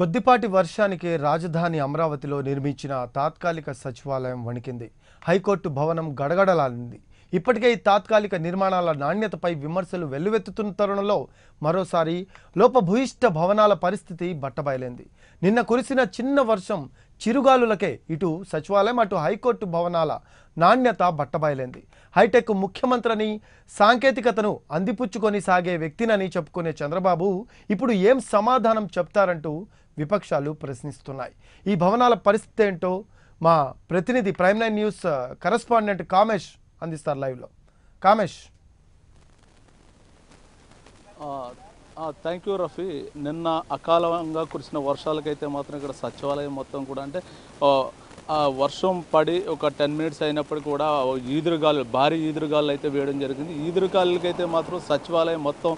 కొద్దిపాటి వర్షానికి రాజధాని అమరావతిలో నిర్మించిన తాత్కాలిక సచివాలయం వణికింది. హైకోర్టు భవనం గడగడలాడింది. ఇప్పటికే ఈ తాత్కాలిక నిర్మాణాల నాణ్యతపై విమర్శలు వెల్లువెత్తుతున్న తరుణంలో మరోసారి లోపభూయిష్ట భవనాల పరిస్థితి బట్టబయలైంది. నిన్న కురిసిన చిన్న వర్షం చిరుగాలులకే ఇటు సచివాలయం అటు హైకోర్టు భవనాల నాణ్యత బట్టబయలైంది. హైటెక్ ముఖ్యమంత్రిని, సాంకేతికతను అందిపుచ్చుకొని సాగే వ్యక్తినని చెప్పుకునే చంద్రబాబు ఇప్పుడు ఏం సమాధానం చెప్తారంటూ విపక్షాలు ప్రశ్నిస్తున్నాయి. ఈ భవనాల పరిస్థితి ఏంటో మా ప్రతినిధి ప్రైమ్9 న్యూస్ కరెస్పాండెంట్ కామేష్ అందిస్తారు లైవ్లో. కామేష్. Thank you Rafi. నిన్న అకాలంగా కురిసిన వర్షాలకైతే మాత్రం ఇక్కడ సచివాలయం మొత్తం కూడా అంటే వర్షం పడి ఒక 10 నిమిషాలు అయినప్పుడు కూడా ఈదురుగాలు, భారీ ఈదురుగాలు అయితే వేయడం జరిగింది. ఈదురుగాలకైతే మాత్రం సచివాలయం మొత్తం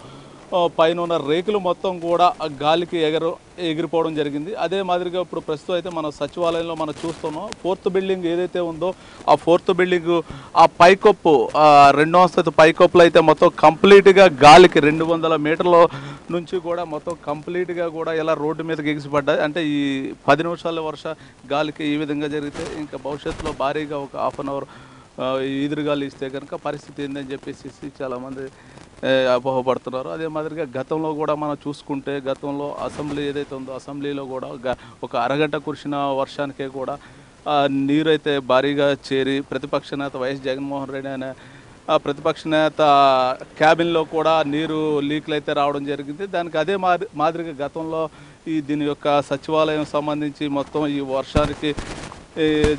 పైన ఉన్న రేకులు మొత్తం కూడా గాలికి ఎగిరిపోవడం జరిగింది. అదే మాదిరిగా ఇప్పుడు ప్రస్తుతం అయితే మనం సచివాలయంలో మనం చూస్తున్నాం, 4th బిల్డింగ్ ఏదైతే ఉందో ఆ 4th బిల్డింగ్ ఆ పైకప్పు 2వ అంతస్తు పైకప్పులు అయితే మొత్తం కంప్లీట్గా గాలికి 200 మీటర్ల నుంచి కూడా మొత్తం కంప్లీట్గా కూడా ఇలా రోడ్డు మీదకి ఎగిసిపడ్డాయి. అంటే ఈ 10 నిమిషాల వర్ష గాలికి ఈ విధంగా జరిగితే ఇంకా భవిష్యత్తులో భారీగా ఒక 1/2 గంట ఈదురుగాలు ఇస్తే కనుక పరిస్థితి ఏందని చెప్పేసి చాలామంది అపోహపడుతున్నారు. అదే మాదిరిగా గతంలో కూడా మనం చూసుకుంటే గతంలో అసెంబ్లీ ఏదైతే ఉందో అసెంబ్లీలో కూడా ఒక అరగంట కురిసిన వర్షానికే కూడా నీరైతే భారీగా చేరి ప్రతిపక్ష నేత వైఎస్ జగన్మోహన్ రెడ్డి అనే ప్రతిపక్ష నేత క్యాబిన్లో కూడా నీరు లీక్లు అయితే రావడం జరిగింది. దానికి అదే మాదిరిగా గతంలో ఈ దీని యొక్క సచివాలయం సంబంధించి మొత్తం ఈ వర్షానికి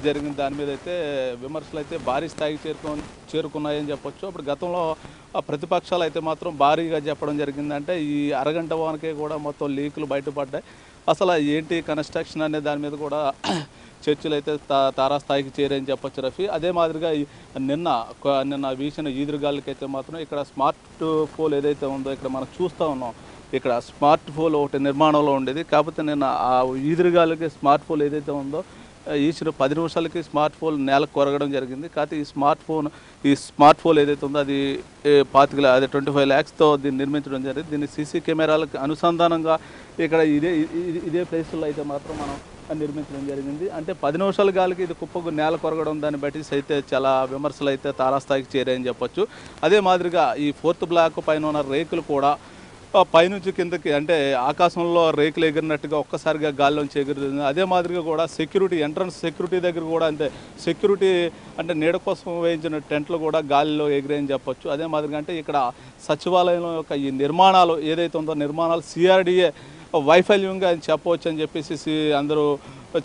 జరిగిన దాని మీద అయితే విమర్శలు అయితే భారీ స్థాయికి చేరుకున్నాయని చెప్పొచ్చు. అప్పుడు గతంలో ప్రతిపక్షాలు అయితే మాత్రం భారీగా చెప్పడం జరిగిందంటే ఈ అరగంట వానకే కూడా మొత్తం లీకులు బయటపడ్డాయి, అసలు ఏంటి కన్స్ట్రక్షన్ అనే దాని మీద కూడా చర్చలు అయితే తారాస్థాయికి చేరాయని చెప్పొచ్చు రఫీ. అదే మాదిరిగా నిన్న వీసిన ఈదురుగాలకైతే మాత్రం ఇక్కడ స్మార్ట్ ఫోన్ ఏదైతే ఉందో ఇక్కడ మనం చూస్తూ ఉన్నాం, ఇక్కడ స్మార్ట్ ఫోన్ ఒకటి నిర్మాణంలో ఉండేది. కాకపోతే నిన్న ఆ ఈదురుగాలకి స్మార్ట్ ఫోన్ ఏదైతే ఉందో ఈసిన 10 నిమిషాలకి స్మార్ట్ ఫోన్ నేలకు కొరగడం జరిగింది. కాకపోతే ఈ స్మార్ట్ ఫోన్ ఏదైతే ఉందో అది 25 లక్షలతో దీన్ని నిర్మించడం జరిగింది. దీన్ని సీసీ కెమెరాలకు అనుసంధానంగా ఇక్కడ ఇదే ప్లేసుల్లో అయితే మాత్రం మనం నిర్మించడం జరిగింది. అంటే 10 నిమిషాల గాలికి ఇది కుప్పకు నేల కొరగడం దాన్ని బట్టి అయితే చాలా విమర్శలు అయితే తారాస్థాయికి చేరాయని చెప్పొచ్చు. అదే మాదిరిగా ఈ 4th బ్లాక్ పైన ఉన్న రేకులు కూడా పైనుంచి కిందకి అంటే ఆకాశంలో రేకులు ఎగిరినట్టుగా ఒక్కసారిగా గాల్లోంచి ఎగురుతుంది. అదే మాదిరిగా కూడా సెక్యూరిటీ ఎంట్రన్స్ సెక్యూరిటీ దగ్గర కూడా అంతే, సెక్యూరిటీ అంటే నీడ కోసం వేయించిన టెంట్లు కూడా గాలిలో ఎగిరాయని చెప్పొచ్చు. అదే మాదిరిగా అంటే ఇక్కడ సచివాలయం యొక్క ఈ నిర్మాణాలు ఏదైతే ఉందో నిర్మాణాలు CRDA వైఫల్యంగా చెప్పవచ్చు అని చెప్పేసి అందరూ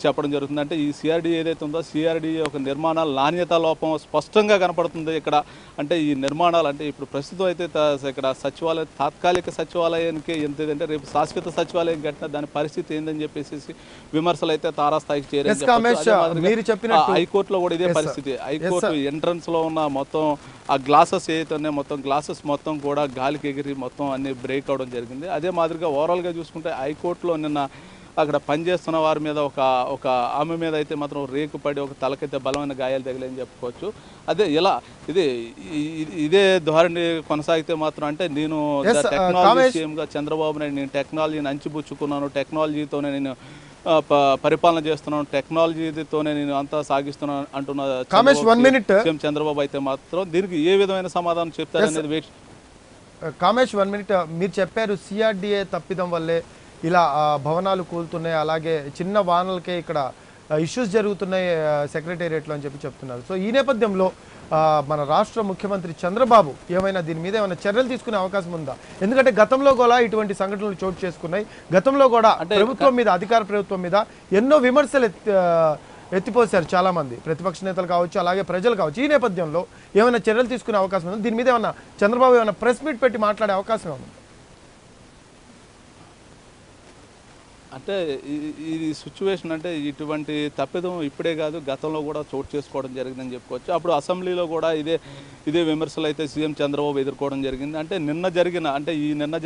చెప్పడం జరుగుతుంది. అంటే ఈ CRDA ఏదైతే ఉందో CRDA ఒక నిర్మాణాల నాణ్యత లోపం స్పష్టంగా కనపడుతుంది ఇక్కడ. అంటే ఈ నిర్మాణాలు అంటే ఇప్పుడు ప్రస్తుతం అయితే ఇక్కడ సచివాలయం తాత్కాలిక సచివాలయానికి ఎంత ఏదంటే రేపు శాశ్వత సచివాలయం కట్టిన దాని పరిస్థితి ఏందని చెప్పేసి విమర్శలు అయితే తారాస్థాయికి చేరాయి. హైకోర్టులో కూడా ఇదే పరిస్థితి, హైకోర్టు ఎంట్రన్స్ లో ఉన్న మొత్తం ఆ గ్లాసెస్ ఏదైతే ఉన్నాయో మొత్తం గ్లాసెస్ మొత్తం కూడా గాలికి ఎగిరి మొత్తం అన్ని బ్రేక్ అవడం జరిగింది. అదే మాదిరిగా ఓవరాల్గా చూసుకుంటే హైకోర్టులో నిన్న అక్కడ పనిచేస్తున్న వారి మీద ఒక ఆమె మీద అయితే మాత్రం రేకు పడి ఒక తలకైతే బలమైన గాయాలు తగిలేని చెప్పుకోవచ్చు. అదే ఇలా ఇదే ధోరణి కొనసాగితే మాత్రం అంటే నేను టెక్నాలజీ చంద్రబాబు నాయుడు నేను టెక్నాలజీని అంచిపుచ్చుకున్నాను, టెక్నాలజీతోనే నేను పరిపాలన చేస్తున్నాను, టెక్నాలజీతోనే నేను అంతా సాగిస్తున్నాను అంటున్న చంద్రబాబు అయితే మాత్రం దీనికి ఏ విధమైన సమాధానం చెప్తారనేది వేచి. కామేష్ 1 నిమిషం. మీరు చెప్పారు CRDA తప్పిదం వల్లే ఇలా భవనాలు కూలుతున్నాయి, అలాగే చిన్న వానలకే ఇక్కడ ఇష్యూస్ జరుగుతున్నాయి సెక్రటేరియట్లో అని చెప్పి చెప్తున్నారు. సో ఈ నేపథ్యంలో మన రాష్ట్ర ముఖ్యమంత్రి చంద్రబాబు ఏమైనా దీని మీద ఏమైనా చర్యలు తీసుకునే అవకాశం ఉందా? ఎందుకంటే గతంలో కూడా ఇటువంటి సంఘటనలు చోటు చేసుకున్నాయి. గతంలో కూడా ప్రభుత్వం మీద, అధికార ప్రభుత్వం మీద ఎన్నో విమర్శలు ఎత్తిపోసారు చాలామంది, ప్రతిపక్ష నేతలు కావచ్చు, అలాగే ప్రజలు కావచ్చు. ఈ నేపథ్యంలో ఏమైనా చర్యలు తీసుకునే అవకాశం ఉందా? దీని మీద ఏమైనా చంద్రబాబు ఏమైనా ప్రెస్ మీట్ పెట్టి మాట్లాడే అవకాశం ఉంది? అంటే ఇది సిచ్యువేషన్ అంటే ఇటువంటి తప్పిదం ఇప్పుడే కాదు గతంలో కూడా చోటు చేసుకోవడం జరిగిందని చెప్పుకోవచ్చు. అప్పుడు అసెంబ్లీలో కూడా ఇదే విమర్శలు అయితే సీఎం చంద్రబాబు ఎదుర్కోవడం జరిగింది. అంటే నిన్న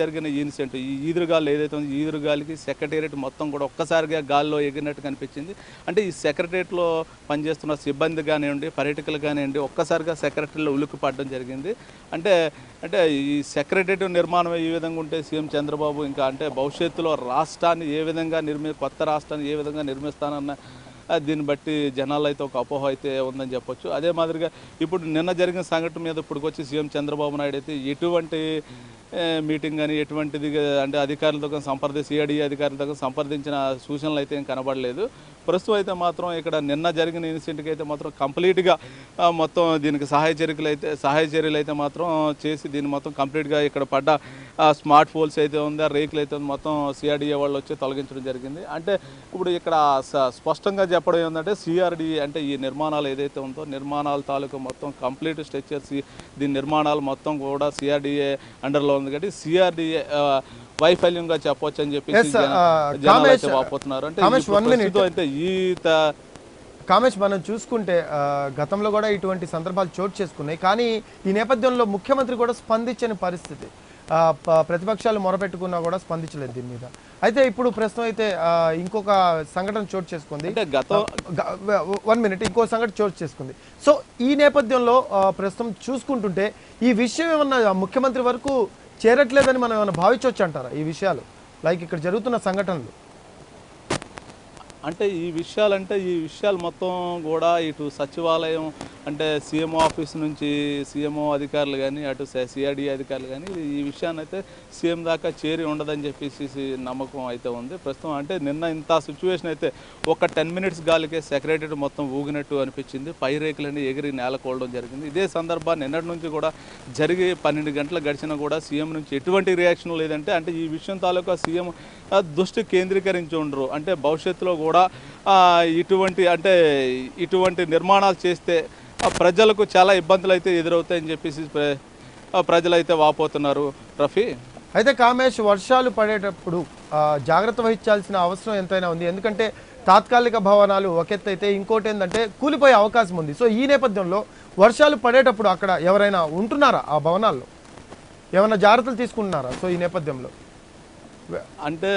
జరిగిన ఇన్సిడెంట్ ఈ ఈదురుగాలు ఏదైతే ఉందో ఈదురుగాలికి సెక్రటేరియట్ మొత్తం కూడా ఒక్కసారిగా గాల్లో ఎగిరినట్టు కనిపించింది. అంటే ఈ సెక్రటేరియట్లో పనిచేస్తున్న సిబ్బంది కానివ్వండి, పర్యటకులు కానివ్వండి, ఒక్కసారిగా సెక్రటరీలో ఉలిక్కి పడడం జరిగింది. అంటే ఈ సెక్రటేరియట్ నిర్మాణం ఈ విధంగా ఉంటే సీఎం చంద్రబాబు ఇంకా అంటే భవిష్యత్తులో రాష్ట్రాన్ని ఏ విధంగా కొత్త రాష్ట్రాన్ని ఏ విధంగా నిర్మిస్తానన్న దీన్ని బట్టి జనాలైతే ఒక అపోహ అయితే ఉందని చెప్పొచ్చు. అదే మాదిరిగా ఇప్పుడు నిన్న జరిగిన సంఘటన మీద ఇప్పుడుకొచ్చి సీఎం చంద్రబాబు నాయుడు అయితే ఎటువంటి మీటింగ్ కానీ ఎటువంటిది అంటే అధికారులతో సంప్రదించి సిఐడి అధికారులతో సంప్రదించిన సూచనలు అయితే ఏం కనబడలేదు. ప్రస్తుతం అయితే మాత్రం ఇక్కడ నిన్న జరిగిన ఇన్సిడెంట్కి అయితే మాత్రం కంప్లీట్గా మొత్తం దీనికి సహాయ చర్యలు అయితే మాత్రం చేసి దీన్ని మొత్తం కంప్లీట్గా ఇక్కడ పడ్డ స్మార్ట్ పోల్స్ అయితే ఉందా రేకులు అయితే మొత్తం సిఆర్డీఏ వాళ్ళు వచ్చి తొలగించడం జరిగింది. అంటే ఇప్పుడు ఇక్కడ స్పష్టంగా చెప్పడం ఏంటంటే సిఆర్డీఏ అంటే ఈ నిర్మాణాలు ఏదైతే ఉందో నిర్మాణాల తాలూకు మొత్తం కంప్లీట్ స్ట్రక్చర్స్ దీని నిర్మాణాలు మొత్తం కూడా సిఆర్డీఏ అండర్లో ఉంది కాబట్టి సిఆర్డీఏ వైఫల్యంగా చెప్పవచ్చు అని చెప్పి కామేష్ మనం చూసుకుంటే గతంలో కూడా ఇటువంటి సందర్భాలు చోటు చేసుకున్నాయి. కానీ ఈ నేపథ్యంలో ముఖ్యమంత్రి కూడా స్పందించని పరిస్థితి, ప్రతిపక్షాలు మొరపెట్టుకున్నా కూడా స్పందించలేదు దీని మీద. అయితే ఇప్పుడు ప్రస్తుతం అయితే ఇంకొక సంఘటన చోటు చేసుకుంది, సో ఈ నేపథ్యంలో ప్రస్తుతం చూసుకుంటుంటే ఈ విషయం ఏమన్నా ముఖ్యమంత్రి వరకు చేరట్లేదని మనం ఏమైనా భావించవచ్చు అంటారా ఈ విషయాలు లైక్ ఇక్కడ జరుగుతున్న సంఘటనలు? అంటే ఈ విషయాలు మొత్తం కూడా ఇటు సచివాలయం అంటే సీఎంఓ ఆఫీస్ నుంచి సీఎంఓ అధికారులు కానీ అటు సిఆర్డీ అధికారులు కానీ ఈ విషయాన్ని అయితే సీఎం దాకా చేరి ఉండదని చెప్పేసి నమ్మకం అయితే ఉంది ప్రస్తుతం. అంటే నిన్న ఇంత సిచ్యువేషన్ అయితే ఒక 10 నిమిషాల గాలికే సెక్రటరీ మొత్తం ఊగినట్టు అనిపించింది, పై రేకులని ఎగిరి నేల కోలడం జరిగింది. ఇదే సందర్భాన్ని నిన్నటి నుంచి కూడా జరిగి 12 గంటలు గడిచినా కూడా సీఎం నుంచి ఎటువంటి రియాక్షన్ లేదంటే అంటే ఈ విషయం తాలూకా సీఎం దృష్టి కేంద్రీకరించి ఉండరు. అంటే భవిష్యత్తులో కూడా ఇటువంటి నిర్మాణాలు చేస్తే ప్రజలకు చాలా ఇబ్బందులు అయితే ఎదురవుతాయని చెప్పేసి ప్రజలు అయితే వాపోతున్నారు. రఫీ అయితే కామేష్ వర్షాలు పడేటప్పుడు జాగ్రత్త వహించాల్సిన అవసరం ఎంతైనా ఉంది, ఎందుకంటే తాత్కాలిక భవనాలు ఒక ఎత్తు అయితే ఇంకోటి ఏంటంటే కూలిపోయే అవకాశం ఉంది. సో ఈ నేపథ్యంలో వర్షాలు పడేటప్పుడు అక్కడ ఎవరైనా ఉంటున్నారా, ఆ భవనాల్లో ఏమైనా జాగ్రత్తలు తీసుకుంటున్నారా? సో ఈ నేపథ్యంలో అంటే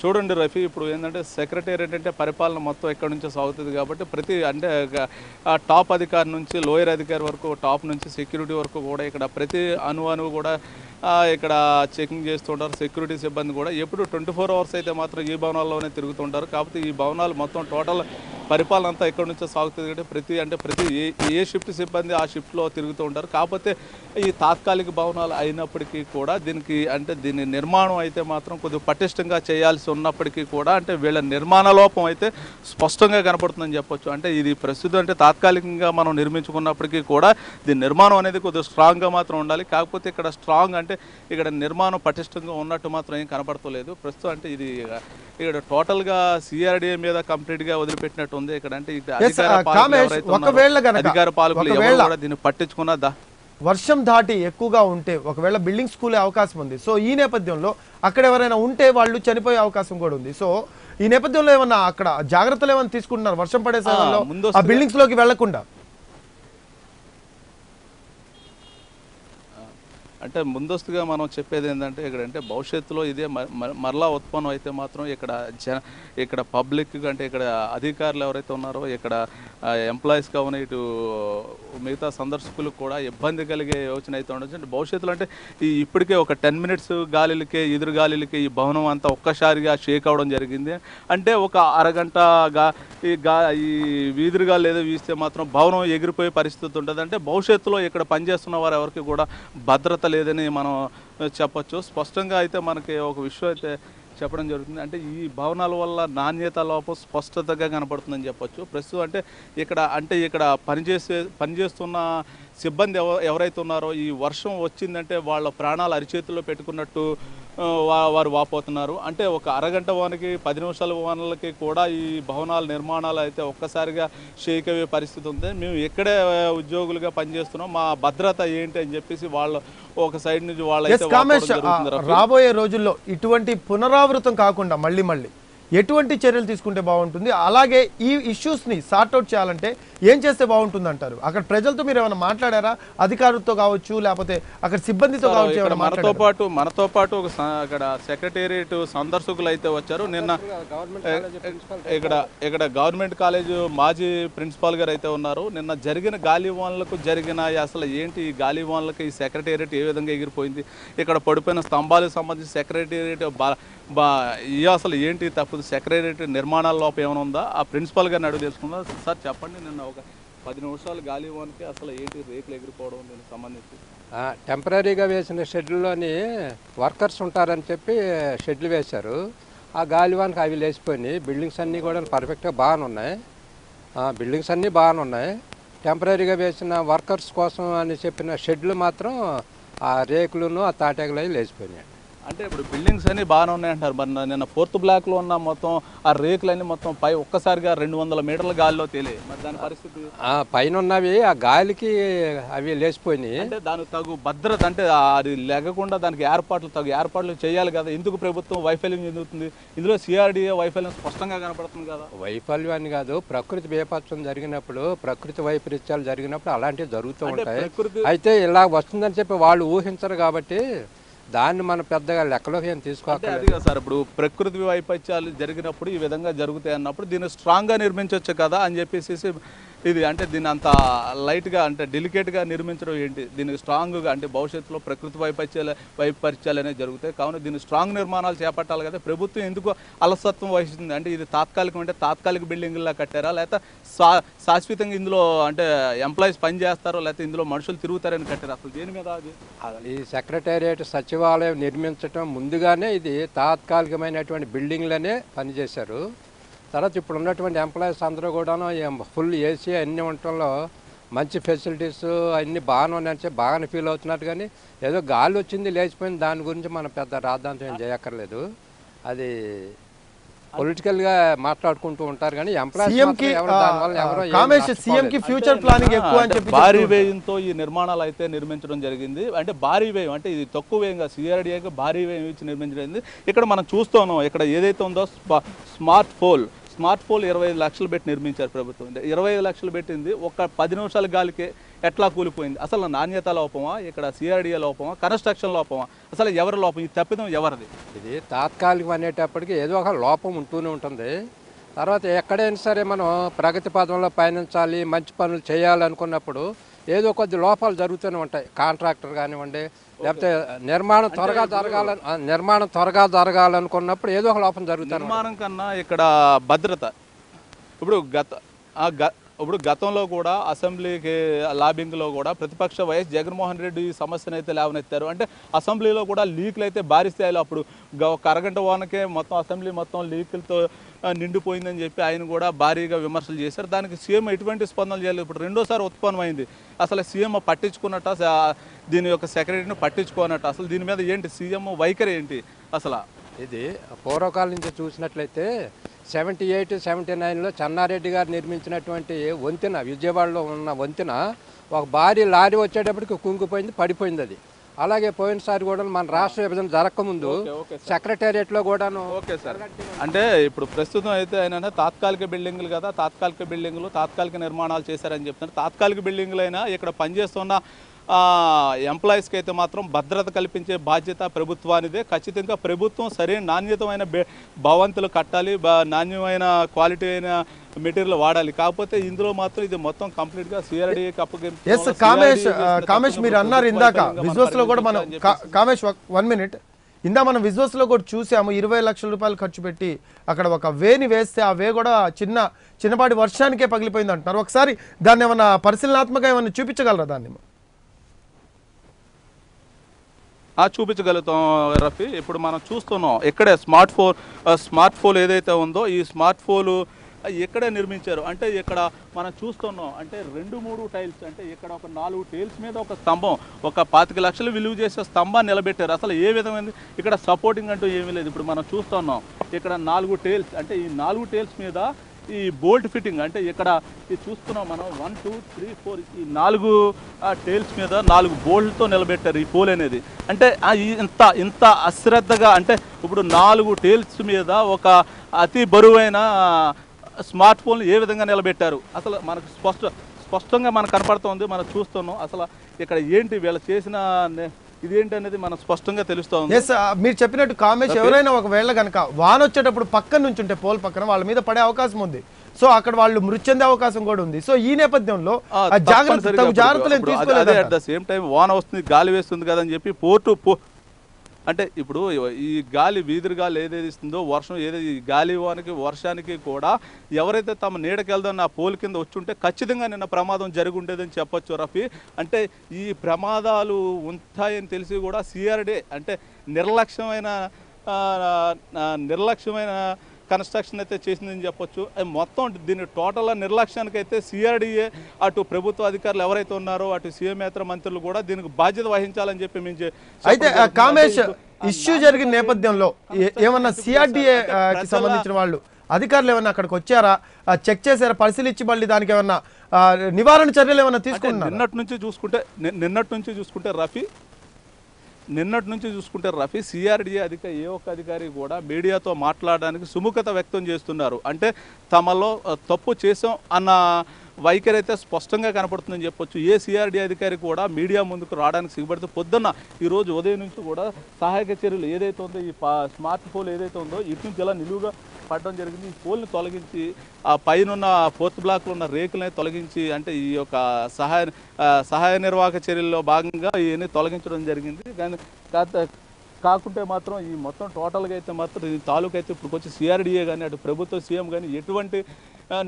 చూడండి రఫీ, ఇప్పుడు ఏంటంటే సెక్రటేరియట్ అంటే పరిపాలన మొత్తం ఎక్కడి నుంచో సాగుతుంది కాబట్టి ప్రతి అంటే టాప్ అధికారి నుంచి లోయర్ అధికారి వరకు, టాప్ నుంచి సెక్యూరిటీ వరకు కూడా ఇక్కడ ప్రతి అణువు కూడా ఇక్కడ చెకింగ్ చేస్తుంటారు. సెక్యూరిటీ సిబ్బంది కూడా ఎప్పుడు 24 గంటలు అయితే మాత్రం ఈ భవనాల్లోనే తిరుగుతుంటారు. కాబట్టి ఈ భవనాలు మొత్తం టోటల్ పరిపాలన అంతా ఎక్కడి నుంచో సాగుతుంది కాబట్టి ప్రతి ఏ షిఫ్ట్ సిబ్బంది ఆ షిఫ్ట్లో తిరుగుతూ ఉంటారు. కాకపోతే ఈ తాత్కాలిక భవనాలు అయినప్పటికీ కూడా దీనికి అంటే దీని నిర్మాణం అయితే మాత్రం కొద్దిగా పటిష్టంగా చేయాల్సి ఉన్నప్పటికీ కూడా అంటే వీళ్ళ నిర్మాణ లోపం అయితే స్పష్టంగా కనపడుతుందని చెప్పొచ్చు. అంటే ఇది ప్రస్తుతం అంటే తాత్కాలికంగా మనం నిర్మించుకున్నప్పటికీ కూడా దీని నిర్మాణం అనేది కొద్దిగా స్ట్రాంగ్గా మాత్రం ఉండాలి. కాకపోతే ఇక్కడ స్ట్రాంగ్ అంటే ఇక్కడ నిర్మాణం పటిష్టంగా ఉన్నట్టు మాత్రం ఏం కనపడతలేదు ప్రస్తుతం. అంటే ఇది ఇక్కడ టోటల్గా సిఆర్డీఏ మీద కంప్లీట్గా వదిలిపెట్టినట్టు ఉంది ఇక్కడ. అంటే అధికార పాలకులు దీన్ని పట్టించుకున్నదా వర్షం దాటి ఎక్కువగా ఉంటే ఒకవేళ బిల్డింగ్స్ కూలే అవకాశం ఉంది. సో ఈ నేపథ్యంలో అక్కడ ఎవరైనా ఉంటే వాళ్ళు చనిపోయే అవకాశం కూడా ఉంది. సో ఈ నేపథ్యంలో ఏమన్నా అక్కడ జాగ్రత్తలు ఏమైనా తీసుకుంటున్నారు వర్షం పడే సమయంలో ఆ బిల్డింగ్స్ లోకి వెళ్లకుండా? అంటే ముందస్తుగా మనం చెప్పేది ఏంటంటే ఇక్కడంటే భవిష్యత్తులో ఇదే మరలా ఉత్పన్నం అయితే మాత్రం ఇక్కడ పబ్లిక్ అంటే ఇక్కడ అధికారులు ఎవరైతే ఉన్నారో ఇక్కడ ఎంప్లాయీస్ కావున ఇటు మిగతా సందర్శకులకు కూడా ఇబ్బంది కలిగే యోచన అయితే ఉండొచ్చు. అంటే భవిష్యత్తులో అంటే ఈ ఇప్పటికే ఒక 10 నిమిషాల గాలిలకే ఎదురు గాలిలకే ఈ భవనం అంతా ఒక్కసారిగా షేక్ అవడం జరిగింది. అంటే ఒక అరగంట ఈ వీధిగాలు ఏదో వీస్తే మాత్రం భవనం ఎగిరిపోయే పరిస్థితి ఉంటుంది. అంటే భవిష్యత్తులో ఇక్కడ పనిచేస్తున్న వారు ఎవరికి కూడా భద్రత లేదని మనం చెప్పచ్చు. స్పష్టంగా అయితే మనకి ఒక విషయం అయితే చెప్పడం జరుగుతుంది. అంటే ఈ భవనాల వల్ల నాణ్యత లోపం స్పష్టతగా కనపడుతుందని చెప్పొచ్చు ప్రస్తుతం. అంటే ఇక్కడ పనిచేస్తున్న సిబ్బంది ఎవరైతే ఉన్నారో ఈ వర్షం వచ్చిందంటే వాళ్ళ ప్రాణాలు అరిచేతుల్లో పెట్టుకున్నట్టు వారు వాపోతున్నారు. అంటే ఒక అరగంట వానకి 10 నిమిషాల వానలకి కూడా ఈ భవనాల నిర్మాణాలు అయితే ఒక్కసారిగా షేక్ అయ్యే పరిస్థితి ఉంది. మేము ఎక్కడే ఉద్యోగులుగా పనిచేస్తున్నాం, మా భద్రత ఏంటి అని చెప్పేసి వాళ్ళు ఒక సైడ్ నుంచి వాళ్ళ రాబోయే రోజుల్లో ఇటువంటి పునరావృతం కాకుండా మళ్ళీ ఎటువంటి చర్యలు తీసుకుంటే బాగుంటుంది, అలాగే ఈ ఇష్యూస్ ని సార్ట్ అవుట్ చేయాలంటే ఏం చేస్తే బాగుంటుంది అంటారు? అక్కడ ప్రజలతో మీరు ఏమైనా మాట్లాడారా? అధికారులతో కావచ్చు లేకపోతే అక్కడ సిబ్బందితో కావచ్చు ఏమైనా మాట్లాడారా? మనతో పాటు ఒక అక్కడ సెక్రటేరియట్ సందర్శకులు అయితే వచ్చారు. నిన్న ఇక్కడ గవర్నమెంట్ కాలేజ్ మాజీ ప్రిన్సిపాల్ గారు అయితే ఉన్నారు. నిన్న జరిగిన గాలివాన్లకు జరిగిన అసలు ఏంటి ఈ గాలివాన్లకు ఈ సెక్రటేరియట్ ఏ విధంగా ఎగిరిపోయింది, ఇక్కడ పడిపోయిన స్తంభాలకు సంబంధించి సెక్రటేరియట్ అసలు ఏంటి తప్పు, సెక్రటేరియట్ నిర్మాణాల లోపం ఏమైనా ఉందా, ఆ ప్రిన్సిపాల్ గారిని అడుగు తెలుసుకుందాం. సార్ చెప్పండి, నిన్న ఒక 10 నిమిషాలు గాలివాన్కి అసలు ఏంటి రేకులు ఎగిరిపోవడం దీనికి సంబంధించి? టెంపరీగా వేసిన షెడ్లోని వర్కర్స్ ఉంటారని చెప్పి షెడ్లు వేశారు. ఆ గాలివాన్కి అవి లేచిపోయినాయి. బిల్డింగ్స్ అన్నీ కూడా పర్ఫెక్ట్గా బాగానే ఉన్నాయి, టెంపరీగా వేసిన వర్కర్స్ కోసం అని చెప్పిన షెడ్లు మాత్రం ఆ రేకులను ఆ తాటాకులు అవి లేచిపోయినాయి. అంటే ఇప్పుడు బిల్డింగ్స్ అన్నీ బాగానే ఉన్నాయంటారు, మరి నిన్న 4th బ్లాక్లో ఉన్న మొత్తం ఆ రేకులన్నీ మొత్తం పై ఒక్కసారిగా 200 మీటర్ల గాలిలో తేలియి, మరి దాని పరిస్థితి? పైన ఉన్నవి ఆ గాలికి అవి లేచిపోయినాయి. అంటే దానికి తగు భద్రత, అంటే అది లేకుండా దానికి తగు ఏర్పాట్లు చేయాలి కదా, ఎందుకు ప్రభుత్వం వైఫల్యం చెందుతుంది? ఇందులో సిఆర్డీఏ వైఫల్యం స్పష్టంగా కనపడుతుంది కదా. వైఫల్యం అని కాదు, ప్రకృతి బీభత్సం జరిగినప్పుడు, ప్రకృతి వైపరీత్యాలు జరిగినప్పుడు అలాంటివి జరుగుతూ ఉంటాయి. అయితే ఇలా వస్తుందని చెప్పి వాళ్ళు ఊహించరు కాబట్టి దాన్ని మనం పెద్దగా లెక్కలోకి ఏం తీసుకోవాలి సార్. ఇప్పుడు ప్రకృతి వైపరీత్యాలు జరిగినప్పుడు ఈ విధంగా జరుగుతాయి అన్నప్పుడు దీన్ని స్ట్రాంగ్గా నిర్మించవచ్చు కదా అని చెప్పేసి, ఇది అంటే దీన్ని అంత లైట్గా అంటే డెలికేట్గా నిర్మించడం ఏంటి? దీనికి స్ట్రాంగ్గా అంటే భవిష్యత్తులో ప్రకృతి వైపరీత్యాలు అనేవి జరుగుతాయి కావున దీన్ని స్ట్రాంగ్ నిర్మాణాలు చేపట్టాలి కదా. ప్రభుత్వం ఎందుకు అలసత్వం వహిస్తుంది? అంటే ఇది తాత్కాలికం, అంటే తాత్కాలిక బిల్డింగ్లా కట్టారా, లేకపోతే శాశ్వతంగా ఇందులో అంటే ఎంప్లాయీస్ పని చేస్తారో లేకపోతే ఇందులో మనుషులు తిరుగుతారని కట్టారు, అసలు దేని మీద అది? ఈ సెక్రటేరియట్ సచివాలయం నిర్మించడం ముందుగానే ఇది తాత్కాలికమైనటువంటి బిల్డింగ్లనే పనిచేశారు. తర్వాత ఇప్పుడు ఉన్నటువంటి ఎంప్లాయీస్ అందరూ కూడా ఫుల్ ఏసీ అన్నీ ఉండటంలో మంచి ఫెసిలిటీస్ అన్నీ బాగానే ఉన్నాయని చెప్పి బాగానే ఫీల్ అవుతున్నారు. కానీ ఏదో గాలి వచ్చింది లేచిపోయింది, దాని గురించి మనం పెద్ద రాద్ధాంతం ఏం చేయక్కర్లేదు. అది పొలిటికల్గా మాట్లాడుకుంటూ ఉంటారు కానీ భారీ వ్యయంతో ఈ నిర్మాణాలు అయితే నిర్మించడం జరిగింది. అంటే భారీ వ్యయం అంటే ఇది తక్కువ వ్యయంగా సిఆర్డీఏకి భారీ వ్యయం ఇచ్చి నిర్మించడం. ఇక్కడ మనం చూస్తున్నాం, ఇక్కడ ఏదైతే ఉందో స్మార్ట్ పోల్ 25 లక్షలు పెట్టి నిర్మించారు ప్రభుత్వం. 25 లక్షలు పెట్టింది, ఒక 10 నిమిషాల గాలికి ఎట్లా కూలిపోయింది? అసలు నాణ్యత లోపమా, ఇక్కడ సిఆర్డీఏ లోపమా, కన్స్ట్రక్షన్ లోపమా, అసలు ఎవరి లోపం? ఈ తప్పిదం ఎవరిది? ఇది తాత్కాలికం అనేటప్పటికీ ఏదో ఒక లోపం ఉంటూనే ఉంటుంది. తర్వాత ఎక్కడైనా సరే మనం ప్రగతి పదంలో పయనించాలి, మంచి పనులు చేయాలనుకున్నప్పుడు ఏదో కొద్ది లోపాలు జరుగుతూనే ఉంటాయి. కాంట్రాక్టర్ కానివ్వండి, లేకపోతే నిర్మాణం త్వరగా జరగాలనుకున్నప్పుడు ఏదో ఒక లోపం జరుగుతుంది. నిర్మాణం కన్నా ఇక్కడ భద్రత. ఇప్పుడు గతంలో కూడా అసెంబ్లీకి లాబింగ్లో కూడా ప్రతిపక్ష వైఎస్ జగన్మోహన్ రెడ్డి ఈ సమస్యను అయితే లేవనెత్తారు. అంటే అసెంబ్లీలో కూడా లీక్లు అయితే భారీ స్థాయిలో, అప్పుడు ఒక అరగంట వానకే మొత్తం అసెంబ్లీ మొత్తం లీకులతో నిండిపోయిందని చెప్పి ఆయన కూడా భారీగా విమర్శలు చేశారు. దానికి సీఎం ఎటువంటి స్పందన చేయాలి? ఇప్పుడు రెండోసారి ఉత్పన్నమైంది, అసలు సీఎం పట్టించుకున్నట్ట, దీని యొక్క సెక్రటరీని పట్టించుకోనట్ట, అసలు దీని మీద ఏంటి సీఎం వైఖరి ఏంటి అసలు? ఇది పూర్వకాలం నుంచి చూసినట్లయితే 78, 79లో చెన్నారెడ్డి గారు నిర్మించినటువంటి వంతెన, విజయవాడలో ఉన్న వంతెన ఒక భారీ లారీ వచ్చేటప్పటికి కుంగిపోయింది, పడిపోయింది. అది అలాగే పోయినసారి కూడా మన రాష్ట్ర విభజన జరగకముందు సెక్రటేరియట్లో కూడాను. ఓకే సార్, అంటే ఇప్పుడు ప్రస్తుతం అయితే ఆయన తాత్కాలిక బిల్డింగ్లు కదా, తాత్కాలిక నిర్మాణాలు చేశారని చెప్తున్నారు. తాత్కాలిక బిల్డింగ్లు అయినా ఇక్కడ పనిచేస్తున్న ఎంప్లాయీస్కి అయితే మాత్రం భద్రత కల్పించే బాధ్యత ప్రభుత్వానిదే. ఖచ్చితంగా ప్రభుత్వం సరైన నాణ్యతమైన భవంతులు కట్టాలి, నాణ్యమైన క్వాలిటీ అయిన మెటీరియల్ వాడాలి. కాకపోతే ఇందులో మాత్రం ఇది మొత్తం కంప్లీట్ గా సిఆర్డీఏకి అప్పగించారు. మీరు అన్నారు ఇందాక విజువల్స్ లో కూడా మనం, కామేష్ 1 మినిట్, ఇందా మనం విజువల్స్ లో కూడా చూసాము 20 లక్షల రూపాయలు ఖర్చు పెట్టి అక్కడ ఒక వేని వేస్తే ఆ వే కూడా చిన్నపాటి వర్షానికే పగిలిపోయింది అంటున్నారు. ఒకసారి దాన్ని ఏమన్నా పరిశీలనాత్మకంగా ఏమన్నా చూపించగలరా? దాన్ని చూపించగలుగుతాం రఫీ. ఇప్పుడు మనం చూస్తున్నాం ఇక్కడే స్మార్ట్ ఫోన్ ఏదైతే ఉందో ఈ స్మార్ట్ ఫోన్ ఇక్కడే నిర్మించారు. అంటే ఇక్కడ మనం చూస్తున్నాం అంటే 2-3 టైల్స్, అంటే ఇక్కడ ఒక 4 టైల్స్ మీద ఒక స్తంభం, ఒక 25 లక్షలు విలువ చేసే స్తంభాన్ని నిలబెట్టారు. అసలు ఏ విధమైంది? ఇక్కడ సపోర్టింగ్ అంటూ ఏమీ లేదు. ఇప్పుడు మనం చూస్తున్నాం ఇక్కడ 4 టైల్స్, అంటే ఈ 4 టైల్స్ మీద ఈ బోల్ట్ ఫిట్టింగ్, అంటే ఇక్కడ ఇది చూస్తున్నాం మనం 1, 2, 3, 4 ఈ 4 టైల్స్ మీద 4 బోల్ట్తో నిలబెట్టారు ఈ పోల్ అనేది. అంటే ఇంత అశ్రద్ధగా, అంటే ఇప్పుడు 4 టైల్స్ మీద ఒక అతి బరువైన స్మార్ట్ ఫోన్లు ఏ విధంగా నిలబెట్టారు అసలు మనకు స్పష్టంగా మనకు కనపడుతోంది. మనం చూస్తున్నాం అసలు ఇక్కడ ఏంటి వీళ్ళు చేసిన ఇదేంటి అనేది మనం స్పష్టంగా తెలుస్తోంది. yes మీరు చెప్పినట్టు కామేష్ ఎవరైనా ఒకవేళ గనక వాన వచ్చేటప్పుడు పక్కన నుంచి ఉంటే పోల్ పక్కన వాళ్ళ మీద పడే అవకాశం ఉంది. సో అక్కడ వాళ్ళు మృతి చెందే అవకాశం కూడా ఉంది. సో ఈ నేపథ్యంలో జాగ్రత్తలు తీసుకోలేదు. అట్ ద సేమ్ టైం వాన వస్తుంది గాలి వేస్తుంది కదా అని చెప్పి పోర్టు అంటే ఇప్పుడు ఈ గాలి వీధి గాలి ఏదైతే ఇస్తుందో వర్షం ఏదైతే గాలి వానికి వర్షానికి కూడా ఎవరైతే తమ నీడకెళ్దాన్ని ఆ పోల్ కింద వచ్చుంటే ఖచ్చితంగా నిన్న ప్రమాదం జరిగి ఉండేదని చెప్పొచ్చు రఫీ. అంటే ఈ ప్రమాదాలు ఉంటాయని తెలిసి కూడా సిఆర్డే అంటే నిర్లక్ష్యమైన కన్స్ట్రక్షన్ అయితే చేసిందని చెప్పొచ్చు. మొత్తం దీని టోటల్ నిర్లక్ష్యానికి అయితే సిఆర్డీఏ అటు ప్రభుత్వ అధికారులు ఎవరైతే ఉన్నారో అటు సీఎంయేతర మంత్రులు కూడా దీనికి బాధ్యత వహించాలని చెప్పి మేము అయితే కామేష్ ఇష్యూ జరిగిన నేపథ్యంలో ఏమన్నా సిఆర్డీఏకి సంబంధించిన వాళ్ళు అధికారులు ఏమన్నా అక్కడికి వచ్చారా, చెక్ చేశారా, పరిశీలించి మళ్ళీ దానికి ఏమన్నా నివారణ చర్యలు ఏమన్నా తీసుకున్నారు? నిన్నటి నుంచి చూసుకుంటే రఫీ సిఆర్డీఏ ఏ ఒక్క అధికారి కూడా మీడియాతో మాట్లాడడానికి సుముఖత వ్యక్తం చేస్తున్నారు. అంటే తమలో తప్పు చేసాం అన్న వైఖరి అయితే స్పష్టంగా కనపడుతుందని చెప్పొచ్చు. ఏ సిఆర్డీ అధికారి కూడా మీడియా ముందుకు రావడానికి సిగ్గుపడితే పొద్దున్న ఈరోజు ఉదయం నుంచి కూడా సహాయక చర్యలు ఏదైతే ఉందో ఈ స్మార్ట్ ఫోన్ ఏదైతే ఉందో ఇటు నుంచి ఇలా నిలువుగా పడడం జరిగింది. ఈ పోల్ని తొలగించి ఆ పైన ఉన్న ఫోర్త్ బ్లాక్లో ఉన్న రేకులని తొలగించి అంటే ఈ యొక్క సహాయ నిర్వాహక చర్యల్లో భాగంగా ఇవన్నీ తొలగించడం జరిగింది. కానీ కాకుంటే మాత్రం ఈ మొత్తం టోటల్గా అయితే మాత్రం ఈ తాలూకు అయితే ఇప్పుడు కొంచెం సిఆర్డీఏ కానీ అటు ప్రభుత్వ సీఎం కానీ ఎటువంటి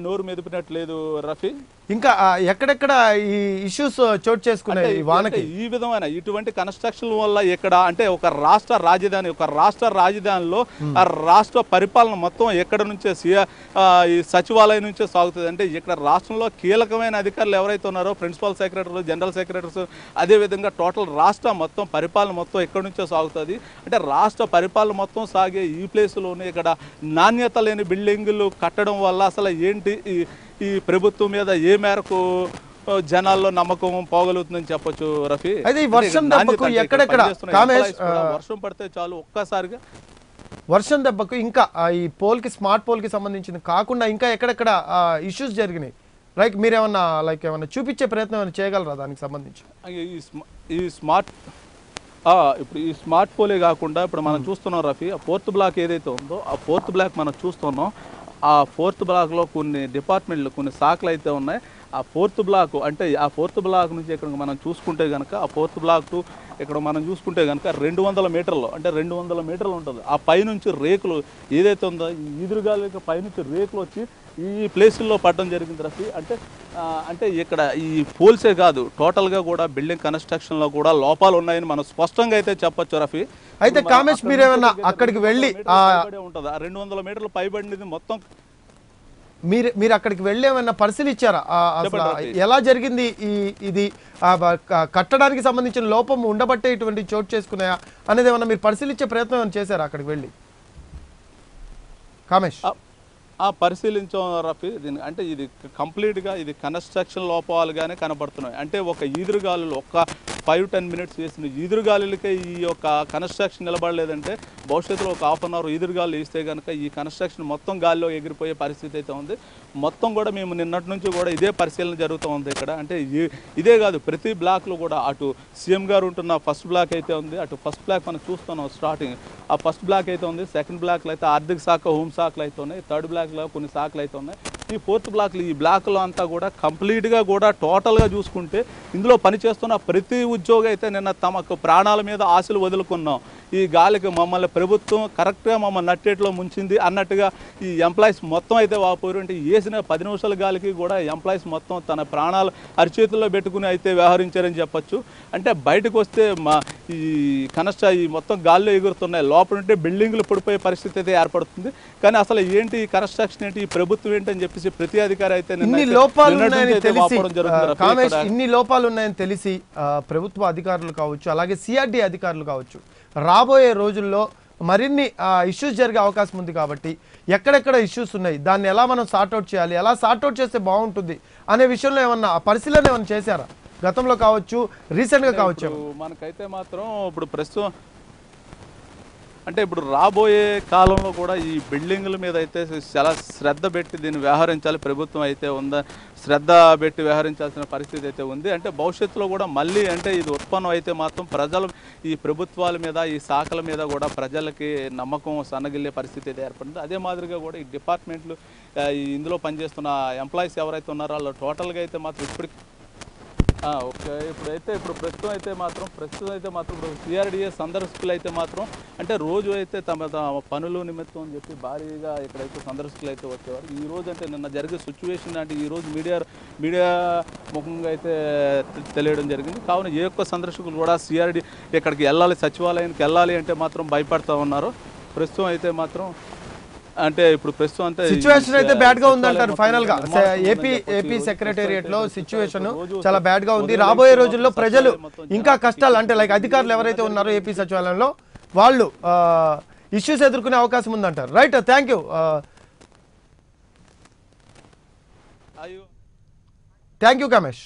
నోరు మెదిపినట్లేదు రఫీ. ఇంకా ఎక్కడెక్కడ ఈ ఇష్యూస్ చోటు చేసుకున్నాయి వానకి? ఈ విధమైన ఇటువంటి కన్స్ట్రక్షన్ వల్ల ఎక్కడ అంటే ఒక రాష్ట్ర రాజధానిలో ఆ రాష్ట్ర పరిపాలన మొత్తం ఎక్కడ నుంచే ఈ సచివాలయం నుంచే సాగుతుంది. అంటే ఇక్కడ రాష్ట్రంలో కీలకమైన అధికారులు ఎవరైతే ఉన్నారో ప్రిన్సిపల్ సెక్రటరీలు జనరల్ సెక్రటరీస్ అదేవిధంగా టోటల్ రాష్ట్ర మొత్తం పరిపాలన మొత్తం ఎక్కడ నుంచో సాగుతుంది. అంటే రాష్ట్ర పరిపాలన మొత్తం సాగే ఈ ప్లేసులోనే ఇక్కడ నాణ్యత లేని బిల్డింగులు కట్టడం వల్ల అసలు ఏంటి ఈ ప్రభుత్వం మీద ఏ మేరకు జనాల్లో నమ్మకం పోగలుగుతుందని చెప్పొచ్చు రఫీ. వర్షం పడితే చాలు ఒక్కసారిగా వర్షం దెబ్బకు ఇంకా ఈ పోల్ కి స్మార్ట్ పోల్ కి సంబంధించింది కాకుండా ఇంకా ఎక్కడెక్కడ ఇష్యూస్ జరిగినాయి లైక్ మీరేమన్నా లైక్ ఏమన్నా చూపించే ప్రయత్నం ఏమైనా చేయగలరా దానికి సంబంధించి? ఇప్పుడు ఈ స్మార్ట్ పోలే కాకుండా ఇప్పుడు మనం చూస్తున్నాం రఫీ ఆ ఫోర్త్ బ్లాక్ ఏదైతే ఉందో ఆ ఫోర్త్ బ్లాక్ మనం చూస్తున్నాం. ఆ ఫోర్త్ బ్లాక్లో కొన్ని డిపార్ట్మెంట్లు కొన్ని శాఖలు అయితే ఉన్నాయి. ఆ ఫోర్త్ బ్లాక్ నుంచి ఇక్కడ మనం చూసుకుంటే కనుక ఆ ఫోర్త్ బ్లాక్ ఇక్కడ మనం చూసుకుంటే కనుక 200 మీటర్లు అంటే 200 మీటర్లు ఉంటుంది. ఆ పైనుంచి రేకులు ఏదైతే ఉందో ఈదురుగాలి పైనుంచి రేకులు వచ్చి ఈ ప్లేసుల్లో పడడం జరిగింది రఫీ. అంటే ఇక్కడ ఈ పోల్సే కాదు టోటల్గా కూడా బిల్డింగ్ కన్స్ట్రక్షన్లో కూడా లోపాలు ఉన్నాయని మనం స్పష్టంగా అయితే చెప్పొచ్చు రఫీ. అయితే కామేష్ మీరేమన్నా అక్కడికి వెళ్ళి ఉంటుంది ఆ 200 మీటర్లు పైబడినది మొత్తం మీరు అక్కడికి వెళ్ళి ఏమైనా పరిశీలించారా? ఎలా జరిగింది ఇది? కట్టడానికి సంబంధించిన లోపం ఉండబట్టే ఇటువంటి చోటు చేసుకున్నాయా అనేది ఏమన్నా మీరు పరిశీలించే ప్రయత్నం ఏమైనా చేశారా అక్కడికి వెళ్ళి కామేష్? పరిశీలించం రఫీ. దీని అంటే ఇది కంప్లీట్గా ఇది కన్స్ట్రక్షన్ లోపాలుగానే కనబడుతున్నాయి. అంటే ఒక ఈదురుగాలులు ఒక 5-10 మినిట్స్ వేసిన ఈదురుగాలులకే ఈ యొక్క కన్స్ట్రక్షన్ నిలబడలేదంటే భవిష్యత్తులో ఒక హాఫ్ అన్ అవర్ ఈదురుగాలు వేస్తే కనుక ఈ కన్స్ట్రక్షన్ మొత్తం గాలిలో ఎగిరిపోయే పరిస్థితి అయితే ఉంది. మొత్తం కూడా మేము నిన్నటి నుంచి కూడా ఇదే పరిశీలన జరుగుతూ ఉంది ఇక్కడ. అంటే ఇదే కాదు ప్రతి బ్లాక్లో కూడా అటు సీఎం గారు ఉంటున్న ఫస్ట్ బ్లాక్ అయితే ఉంది, అటు ఫస్ట్ బ్లాక్ మనం చూస్తున్నాం స్టార్టింగ్ ఆ ఫస్ట్ బ్లాక్ అయితే ఉంది, సెకండ్ బ్లాక్లో అయితే ఆర్థిక శాఖ హోమ్ శాఖలు అయితే ఉన్నాయి, థర్డ్ బ్లాక్లో కొన్ని శాఖలు అయితే ఉన్నాయి. ఈ ఫోర్త్ బ్లాక్లు ఈ బ్లాక్లో అంతా కూడా కంప్లీట్గా కూడా టోటల్గా చూసుకుంటే ఇందులో పనిచేస్తున్న ప్రతి ఉద్యోగి అయితే నిన్న తమకు ప్రాణాల మీద ఆశలు వదులుకున్నాం ఈ గాలికి మమ్మల్ని ప్రభుత్వం కరెక్ట్గా మమ్మల్ని నట్టేట్లో ముంచింది అన్నట్టుగా ఈ ఎంప్లాయీస్ మొత్తం అయితే వాపోయారు. అంటే వేసిన 10 నిమిషాల గాలికి కూడా ఎంప్లాయీస్ మొత్తం తన ప్రాణాలు అరిచేతుల్లో పెట్టుకుని అయితే వ్యవహరించారని చెప్పచ్చు. అంటే బయటకు వస్తే ఈ మొత్తం గాల్లో ఎగురుతున్నాయి లోపల ఉంటే బిల్డింగ్లు పడిపోయే పరిస్థితి అయితే ఏర్పడుతుంది. కానీ అసలు ఏంటి ఈ కన్స్ట్రక్షన్ ఏంటి ఈ ప్రభుత్వం ఏంటి అని చెప్పేసి ప్రతి అధికారి అయితే ఇన్ని లోపాలు ఉన్నాయని తెలిసి ప్రభుత్వ అధికారులు కావచ్చు అలాగే సిఆర్డీ అధికారులు కావచ్చు రాబోయే రోజుల్లో మరిన్ని ఇష్యూస్ జరిగే అవకాశం ఉంది. కాబట్టి ఎక్కడెక్కడ ఇష్యూస్ ఉన్నాయి దాన్ని ఎలా మనం సార్ట్అవుట్ చేయాలి, ఎలా సార్ట్అవుట్ చేస్తే బాగుంటుంది అనే విషయంలో ఏమన్నా పరిశీలన ఏమన్నా చేశారా గతంలో కావచ్చు రీసెంట్గా కావచ్చు? మనకైతే మాత్రం ఇప్పుడు ప్రస్తుతం అంటే ఇప్పుడు రాబోయే కాలంలో కూడా ఈ బిల్డింగ్ల మీద అయితే చాలా శ్రద్ధ పెట్టి దీన్ని వ్యవహరించాలి. ప్రభుత్వం అయితే ఉందా శ్రద్ధ పెట్టి వ్యవహరించాల్సిన పరిస్థితి అయితే ఉంది. అంటే భవిష్యత్తులో కూడా మళ్ళీ అంటే ఇది ఉత్పన్నం అయితే మాత్రం ప్రజలు ఈ ప్రభుత్వాల మీద ఈ శాఖల మీద కూడా ప్రజలకి నమ్మకం సన్నగిల్లే పరిస్థితి అయితే ఏర్పడింది. అదే మాదిరిగా కూడా ఈ డిపార్ట్మెంట్లు ఇందులో పనిచేస్తున్న ఎంప్లాయీస్ ఎవరైతే ఉన్నారో వాళ్ళు టోటల్గా అయితే మాత్రం ఇప్పటికీ ఓకే ఇప్పుడు ప్రస్తుతం అయితే మాత్రం ఇప్పుడు సిఆర్డిఎస్ సందర్శకులు అయితే మాత్రం అంటే రోజు అయితే తమ తమ పనులు నిమిత్తం అని చెప్పి భారీగా ఇక్కడైతే సందర్శకులు అయితే వచ్చేవారు. ఈ రోజు అంటే నిన్న జరిగే సిచ్యువేషన్ అంటే ఈరోజు మీడియా ముఖంగా అయితే తెలియడం జరిగింది. కావున ఏ ఒక్క సందర్శకులు కూడా సిఆర్డి ఇక్కడికి వెళ్ళాలి సచివాలయానికి వెళ్ళాలి అంటే మాత్రం భయపడతా ఉన్నారు. ప్రస్తుతం అయితే మాత్రం అంటే ఇప్పుడు ప్రస్తుతం అంతా సిచ్యువేషన్ అయితే బ్యాడ్ గా ఉంది అంటారు. ఫైనల్ గా ఏపీ సెక్రటేరియట్ లో సిచ్యువేషన్ చాలా బ్యాడ్ గా ఉంది. రాబోయే రోజుల్లో ప్రజలు ఇంకా కష్టాలు అంటే లైక్ అధికారులు ఎవరైతే ఉన్నారో ఏపీ సచివాలయంలో వాళ్ళు ఇష్యూస్ ఎదుర్కొనే అవకాశం ఉందంటారు. Right, thank you Kamesh.